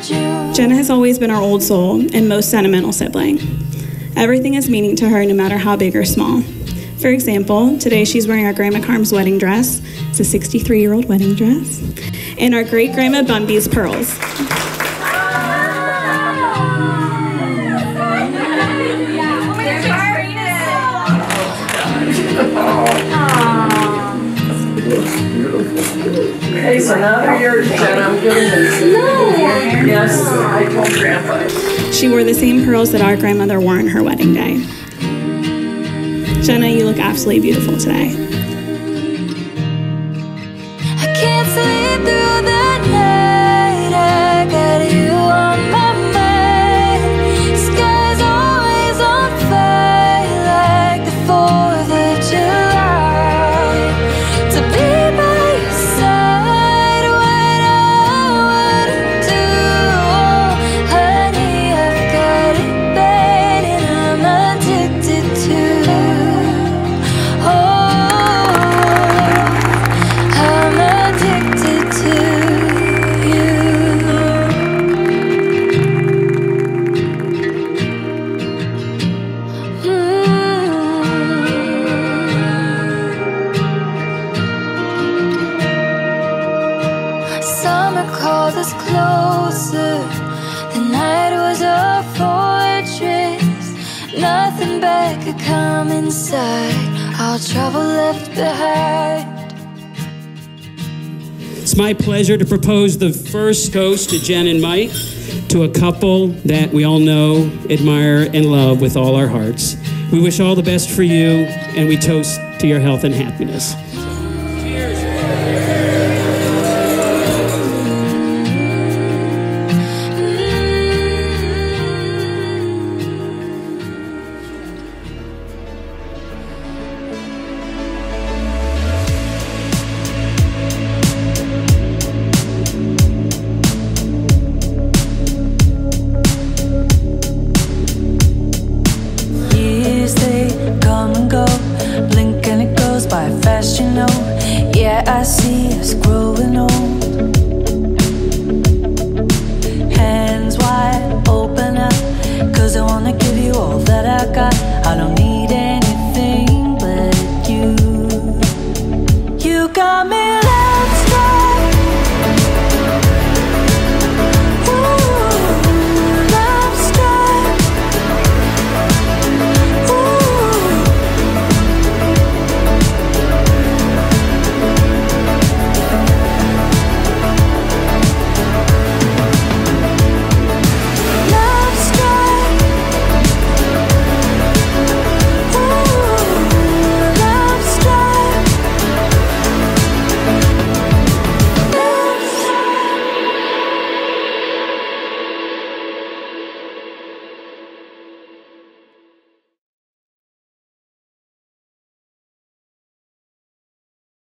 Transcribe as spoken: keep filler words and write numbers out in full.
Jenna has always been our old soul and most sentimental sibling. Everything has meaning to her, no matter how big or small. For example, today she's wearing our Grandma Carm's wedding dress. It's a sixty-three-year-old wedding dress. And our great-grandma Bumby's pearls. Okay, so now they're yours, Jenna. I'm giving them to you. Yes, I told Grandpa. She wore the same pearls that our grandmother wore on her wedding day. Jenna, you look absolutely beautiful today. I can't sleep through the night. I got you on my mind. Sky's always on fire like the fourth of July. To be by your side, what I wouldn't do. Oh, honey, I've got it bad and I'm addicted to. Summer called us closer. The night was a fortress. Nothing bad could come inside. All trouble left behind. It's my pleasure to propose the first toast to Jen and Mike, to a couple that we all know, admire, and love with all our hearts. We wish all the best for you, and we toast to your health and happiness.